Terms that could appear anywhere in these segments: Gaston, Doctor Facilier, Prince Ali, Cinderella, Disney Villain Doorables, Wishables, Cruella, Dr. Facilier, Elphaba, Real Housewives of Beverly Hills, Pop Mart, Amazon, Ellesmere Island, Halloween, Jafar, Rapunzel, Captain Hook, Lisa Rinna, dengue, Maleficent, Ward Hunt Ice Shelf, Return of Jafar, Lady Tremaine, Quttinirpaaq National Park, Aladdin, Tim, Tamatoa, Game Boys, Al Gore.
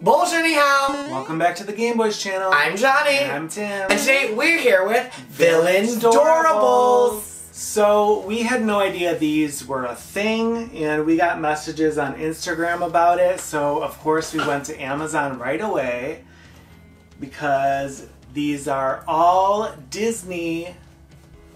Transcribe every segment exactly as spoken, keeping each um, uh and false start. Bonjour anyhow! Welcome back to the Game Boys channel. I'm Johnny. And I'm Tim. And today we're here with Villain Doorables. So we had no idea these were a thing, and we got messages on Instagram about it. So of course we went to Amazon right away because these are all Disney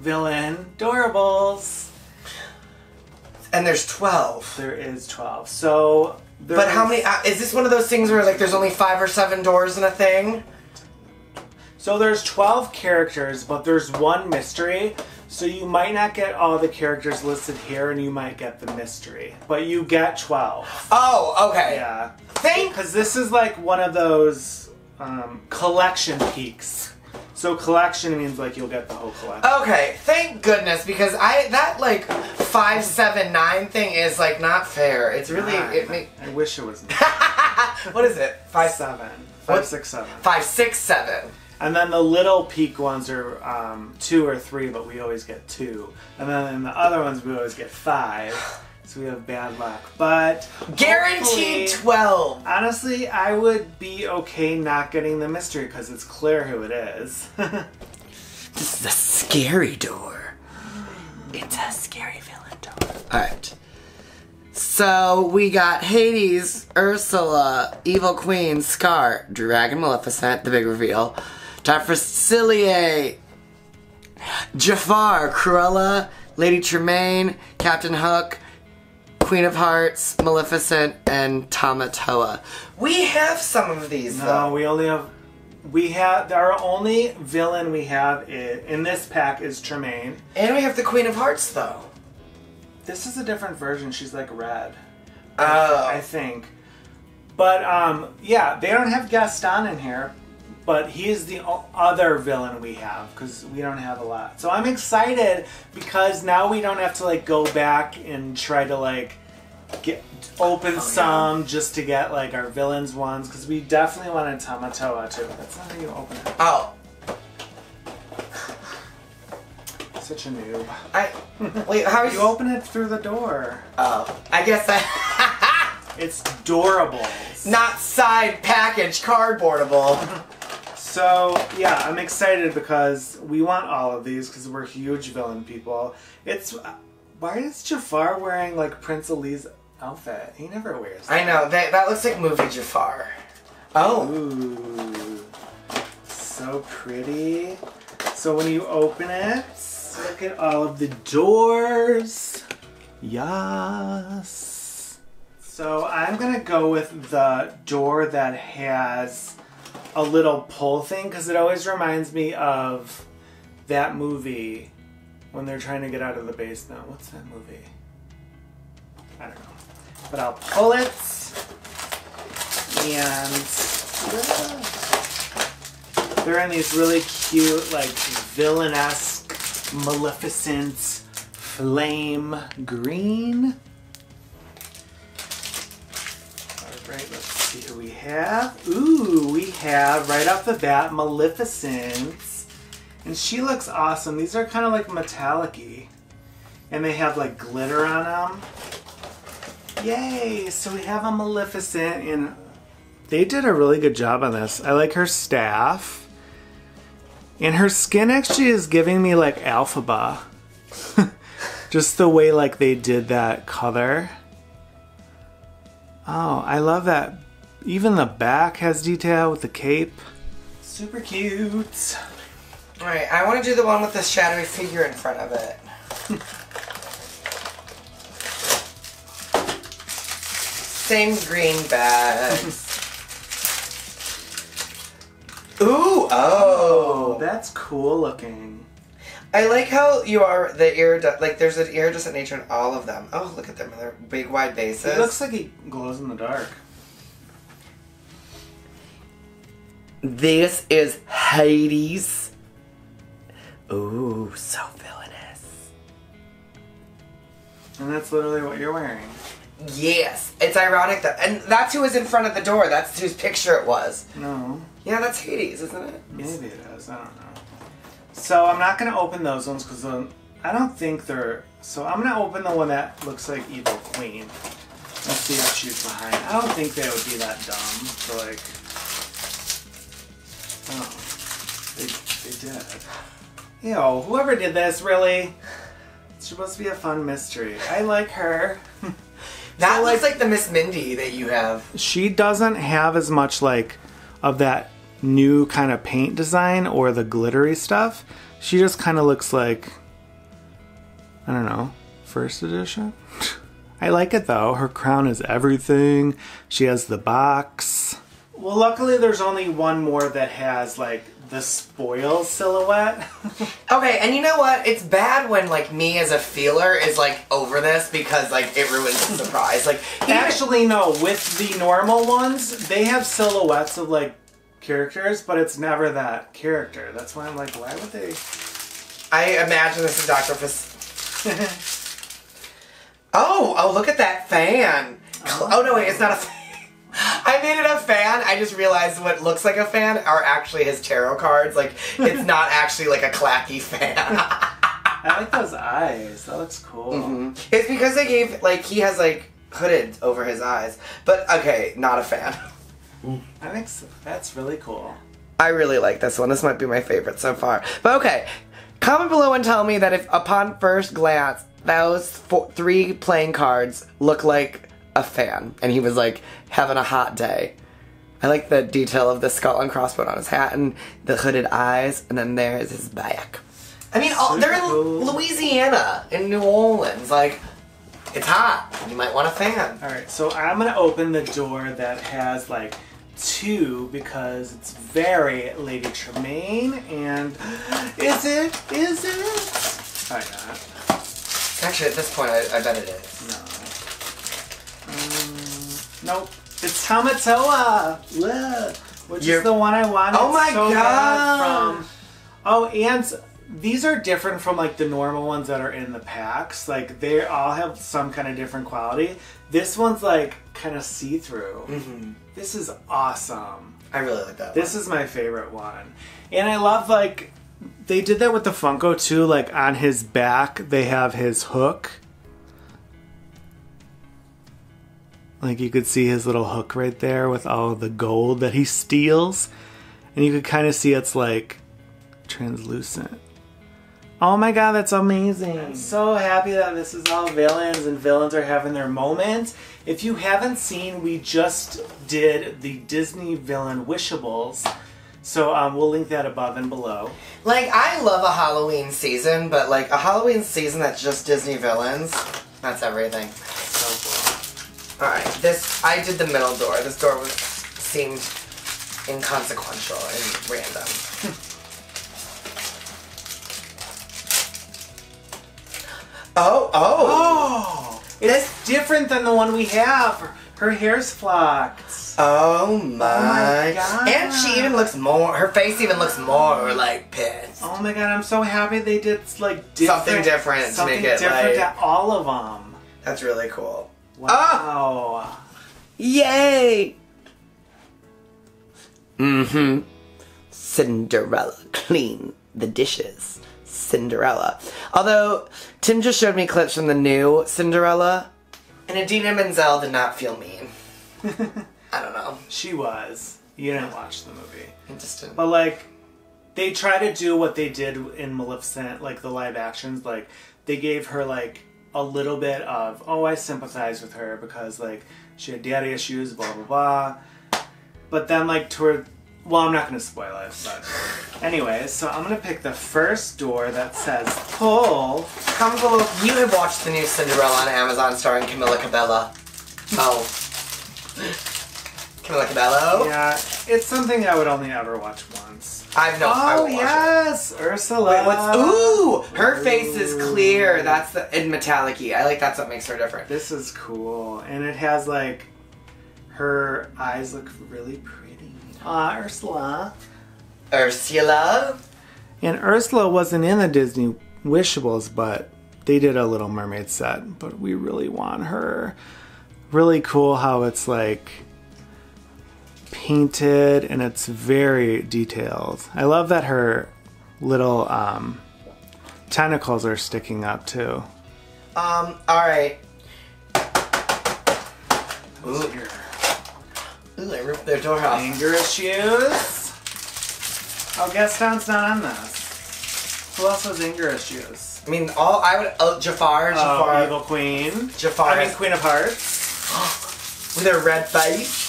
Villain Doorables. And there's twelve. There is twelve. So There but is, how many, is this one of those things where like there's only five or seven doors in a thing? So there's twelve characters, but there's one mystery. So you might not get all the characters listed here, and you might get the mystery. But you get twelve. Oh, okay. Yeah. Thank. Because this is like one of those um, collection peaks. So collection means like you'll get the whole collection. Okay, thank goodness, because I that like five seven nine thing is like not fair. It's really nine. it make I wish it was not fair. What is it? Five seven. Five what? six seven. Five six seven. And then the little peak ones are um, two or three, but we always get two. And then in the other ones we always get five. So we have bad luck, but guaranteed twelve. Honestly, I would be okay not getting the mystery because it's clear who it is. This is a scary door. It's a scary villain door. All right. So we got Hades, Ursula, Evil Queen, Scar, Dragon Maleficent, the big reveal, Doctor Facilier, Jafar, Cruella, Lady Tremaine, Captain Hook, Queen of Hearts, Maleficent, and Tamatoa. We have some of these, no, though. No, we only have... We have... Our only villain we have is, in this pack is Tremaine. And we have the Queen of Hearts, though. This is a different version. She's, like, red. Oh. I think. But, um, yeah, they don't have Gaston in here, but he's the other villain we have, because we don't have a lot. So I'm excited, because now we don't have to, like, go back and try to, like, get open oh, some yeah. just to get, like, our villains ones, because we definitely want a Tamatoa, too. That's not how you open it. Oh. Such a noob. I, wait, how are you... You open it through the door. Oh. I guess I... It's Doorables. Not side package cardboardable. So, yeah, I'm excited because we want all of these because we're huge villain people. It's... Why is Jafar wearing, like, Prince Ali's outfit? He never wears that. I know. That, that looks like movie Jafar. Oh. Ooh. So pretty. So when you open it, look at all of the doors. Yes. So I'm going to go with the door that has... a little pull thing, because it always reminds me of that movie when they're trying to get out of the basement. What's that movie? I don't know. But I'll pull it, and they're in these really cute, like, villain-esque, Maleficent, flame green. All right, let's see who we have. Ooh, we have, right off the bat, Maleficent. And she looks awesome. These are kind of like metallic-y. And they have like glitter on them. Yay! So we have a Maleficent, and they did a really good job on this. I like her staff. And her skin actually is giving me like Elphaba. Just the way like they did that color. Oh, I love that. Even the back has detail with the cape. Super cute. All right, I want to do the one with the shadowy figure in front of it. Same green bags. Ooh, oh. oh. That's cool looking. I like how you are the iridescent, like there's an iridescent nature in all of them. Oh, look at them, they're big wide bases. It looks like he glows in the dark. This is Hades. Ooh, so villainous. And that's literally what you're wearing. Yes, it's ironic that, and that's who was in front of the door, that's whose picture it was. No. Yeah, that's Hades, isn't it? Maybe it is, I don't know. So I'm not going to open those ones because I don't think they're... So I'm going to open the one that looks like Evil Queen. That's the offshoot behind. I don't think they would be that dumb to like. Oh, they they did. Yo, whoever did this, really. It's supposed to be a fun mystery. I like her. That looks like the Miss Mindy that you have. She doesn't have as much like of that new kind of paint design or the glittery stuff. She just kind of looks like, I don't know, first edition? I like it though. Her crown is everything. She has the box. Well, luckily there's only one more that has like the spoil silhouette. Okay, and you know what? It's bad when like me as a feeler is like over this because like it ruins the surprise. Like actually no, with the normal ones, they have silhouettes of like characters, but it's never that character. That's why I'm like, why would they? I imagine this is Doctor Fac. oh, oh, look at that fan. Oh, oh no, wait, it's not a fan. I made it a fan. I just realized what looks like a fan are actually his tarot cards. Like, it's not actually like a clacky fan. I like those eyes. That looks cool. Mm-hmm. It's because they gave, like, he has, like, hooded over his eyes. But, okay, not a fan. I think so. That's really cool. I really like this one. This might be my favorite so far. But, okay. Comment below and tell me that if, upon first glance, those four, three playing cards look like a fan, and he was like having a hot day. I like the detail of the skull and crossbone on his hat and the hooded eyes, and then there is his back. I mean, all, they're in Louisiana, in New Orleans. Like, it's hot. You might want a fan. All right, so I'm gonna open the door that has like two because it's very Lady Tremaine, and is it? Is it? Probably not. Actually, at this point, I, I bet it is. No. Nope. It's Tamatoa! Ugh. Which You're... is the one I wanted. Oh my so god! From... Oh, and these are different from like the normal ones that are in the packs. Like they all have some kind of different quality. This one's like kind of see-through. Mm-hmm. This is awesome. I really like that This one. is my favorite one. And I love like, they did that with the Funko too. Like on his back, they have his hook. Like you could see his little hook right there with all the gold that he steals. And you could kind of see it's like translucent. Oh my god, that's amazing. I'm so happy that this is all villains and villains are having their moment. If you haven't seen, we just did the Disney Villain Wishables. So um, we'll link that above and below. Like I love a Halloween season, but like a Halloween season that's just Disney villains, that's everything. So cool. Alright, this, I did the middle door. This door was, seemed inconsequential and random. oh, oh! Oh! It's this, different than the one we have! Her hair's flocked. Oh my, oh my god. And she even looks more, her face even looks more like pissed. Oh my god, I'm so happy they did like different. Something different something to make it different like, to all of them. That's really cool. Wow. Oh. Yay! Mm-hmm. Cinderella. Clean the dishes. Cinderella. Although, Tim just showed me clips from the new Cinderella. And Idina Menzel did not feel mean. I don't know. She was. You didn't watch the movie. Interesting. But like, they try to do what they did in Maleficent, like the live actions. Like, they gave her like a little bit of, oh, I sympathize with her because, like, she had daddy issues, blah, blah, blah. But then, like, toward, well, I'm not going to spoil it, but anyways, so I'm going to pick the first door that says pull. Comment below if you have watched the new Cinderella on Amazon starring Camila Cabello. Oh. Camila Cabello? Yeah, it's something I would only ever watch once. I've no. Oh yes, it. Ursula. Wait, what's, ooh, her ooh. face is clear. That's the and metallic-y. I like that's what makes her different. This is cool, and it has like, her eyes look really pretty. Ah, uh, Ursula. Ursula. And Ursula wasn't in the Disney Wishables, but they did a Little Mermaid set. But we really want her. Really cool how it's like painted, and it's very detailed. I love that her little um, tentacles are sticking up too. Um, alright. Ooh. Ooh, I ripped their door off. Finger issues. Oh, Gaston's not on this. Who else has anger issues? I mean, all I would. Oh, Jafar, Jafar. Oh, Evil Queen. Jafar. I mean, Queen of Hearts. With her red face.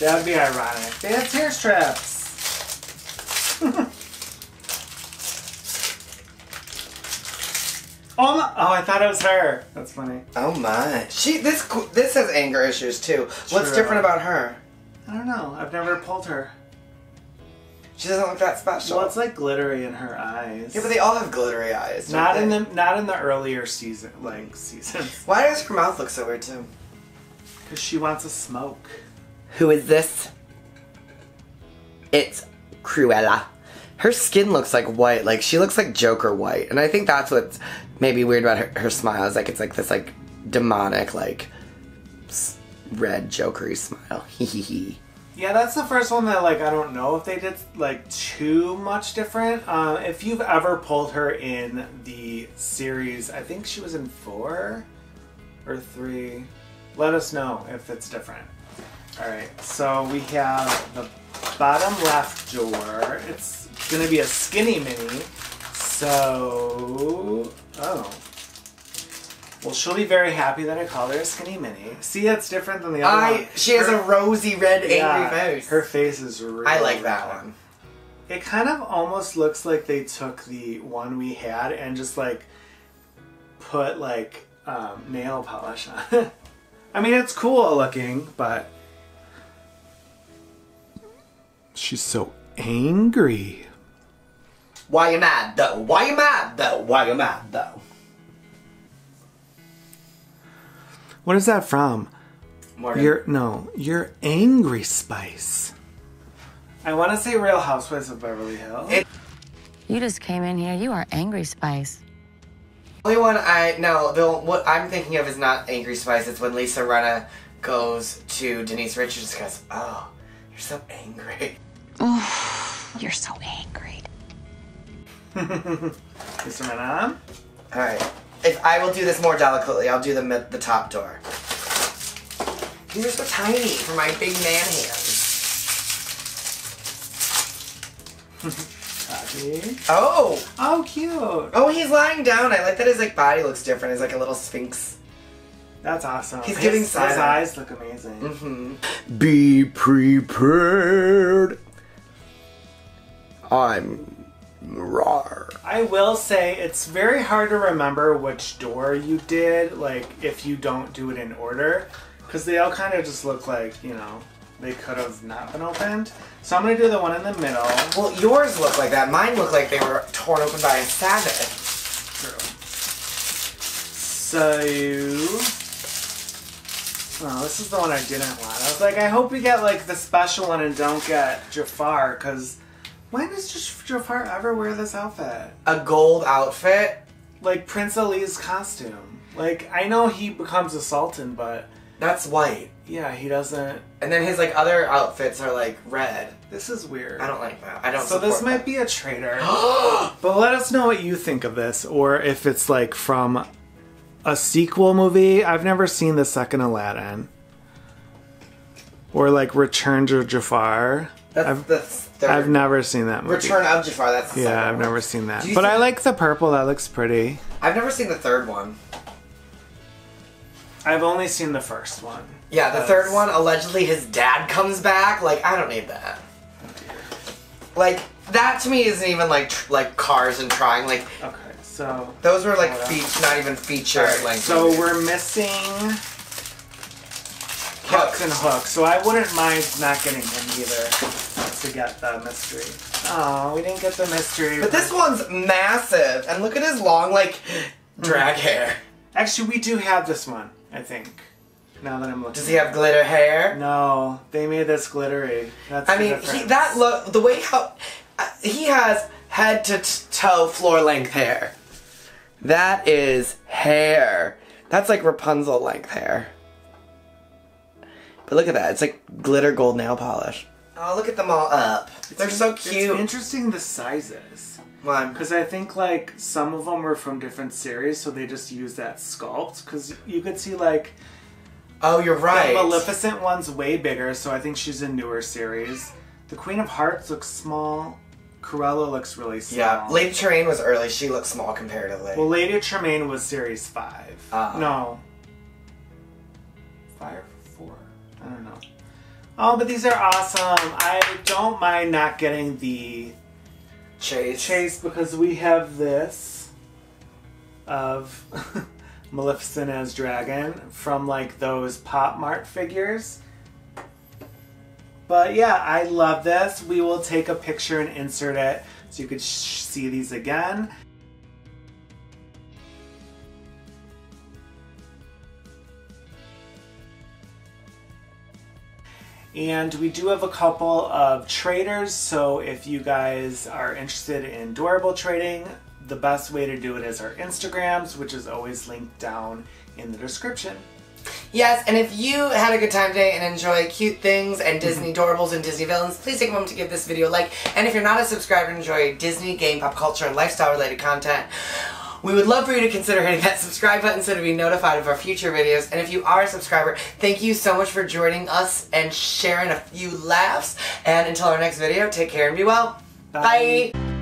That would be ironic. They have tear straps. Oh, my. Oh, I thought it was her. That's funny. Oh my. She this this has anger issues too. True. What's different about her? I don't know. I've never pulled her. She doesn't look that special. Well, it's like glittery in her eyes. Yeah, but they all have glittery eyes. Not they? in the not in the earlier season like seasons. Why does her mouth look so weird too? Because she wants a smoke. Who is this? It's Cruella. Her skin looks like white, like she looks like Joker white, and I think that's what's maybe weird about her, her smile is like it's like this like demonic like red Jokery smile. Hee hee hee. Yeah, that's the first one that like I don't know if they did like too much different. Um, if you've ever pulled her in the series, I think she was in four or three. Let us know if it's different. All right, so we have the bottom left drawer. It's gonna be a skinny mini, so oh well, she'll be very happy that I call her a skinny mini. See, that's different than the other I, one. She her, has a rosy red yeah, angry face. Her face is really I like that red. one. It kind of almost looks like they took the one we had and just like put like um, nail polish on it. I mean, it's cool looking, but she's so angry. Why you mad though? Why you mad though? Why you mad though? What is that from? Morgan? You're, no, you're Angry Spice. I want to say Real Housewives of Beverly Hills. It you just came in here. You are Angry Spice. The only one I no, the what I'm thinking of is not Angry Spice. It's when Lisa Rinna goes to Denise Richards and goes, "Oh, you're so angry." Oh, you're so angry. This one on. All right. If I will do this more delicately, I'll do the the top door. These are so tiny for my big man hands. Oh. Oh, cute. Oh, he's lying down. I like that his like body looks different. He's like a little sphinx. That's awesome. He's his, giving his eyes look amazing. Mm-hmm. Be prepared. I'm rawr. I will say it's very hard to remember which door you did, like if you don't do it in order, because they all kind of just look like, you know, they could have not been opened. So I'm gonna do the one in the middle. Well, yours look like that. Mine look like they were torn open by a savage. True. So, oh, this is the one I didn't want. I was like, I hope we get like the special one and don't get Jafar, because. When does Jafar ever wear this outfit? A gold outfit? Like Prince Ali's costume. Like, I know he becomes a sultan, but... That's white. Yeah, he doesn't... And then his, like, other outfits are, like, red. This is weird. I don't like that. I don't So this that. might be a traitor. But let us know what you think of this, or if it's, like, from a sequel movie. I've never seen the second Aladdin. Or, like, Return to Jafar. That's... I've, that's I've never seen that movie. Return of Jafar, that's the Yeah, second I've one. never seen that. But I like the purple, that looks pretty. I've never seen the third one. I've only seen the first one. Yeah, the that's... third one, allegedly his dad comes back. Like, I don't need that. Like, that to me isn't even like tr like cars and trying. Like, okay, so... Those were like fe not even featured. Right, like, so movies. We're missing... Captain Hook, so I wouldn't mind not getting him either to get the mystery. Oh, we didn't get the mystery. But this one's massive, and look at his long, like, drag hair. Actually, we do have this one, I think, now that I'm looking. Does he have glitter hair? No, they made this glittery. That's I mean, he, that look, the way how, uh, he has head to t toe floor length hair. That is hair. That's like Rapunzel length hair. But look at that. It's like glitter gold nail polish. Oh, look at them all up. It's They're so cute. It's interesting the sizes. Why? Because I think like some of them were from different series, so they just used that sculpt. Because you could see like Oh, you're right. The Maleficent one's way bigger, so I think she's a newer series. The Queen of Hearts looks small. Cruella looks really small. Yeah, Lady Tremaine was early. She looks small comparatively. Well, Lady Tremaine was series five. Uh-huh. No. Five or four? I don't know. Oh, but these are awesome. I don't mind not getting the Chase. Chase, because we have this of Maleficent as Dragon from like those Pop Mart figures. But yeah, I love this. We will take a picture and insert it so you could sh see these again. And we do have a couple of traders, so if you guys are interested in Doorable trading, the best way to do it is our Instagrams, which is always linked down in the description. Yes, and if you had a good time today and enjoy cute things and Disney Doorables and Disney Villains, please take a moment to give this video a like. And if you're not a subscriber and enjoy Disney, game, pop culture, and lifestyle-related content, we would love for you to consider hitting that subscribe button so to be notified of our future videos. And if you are a subscriber, thank you so much for joining us and sharing a few laughs. And until our next video, take care and be well. Bye. Bye.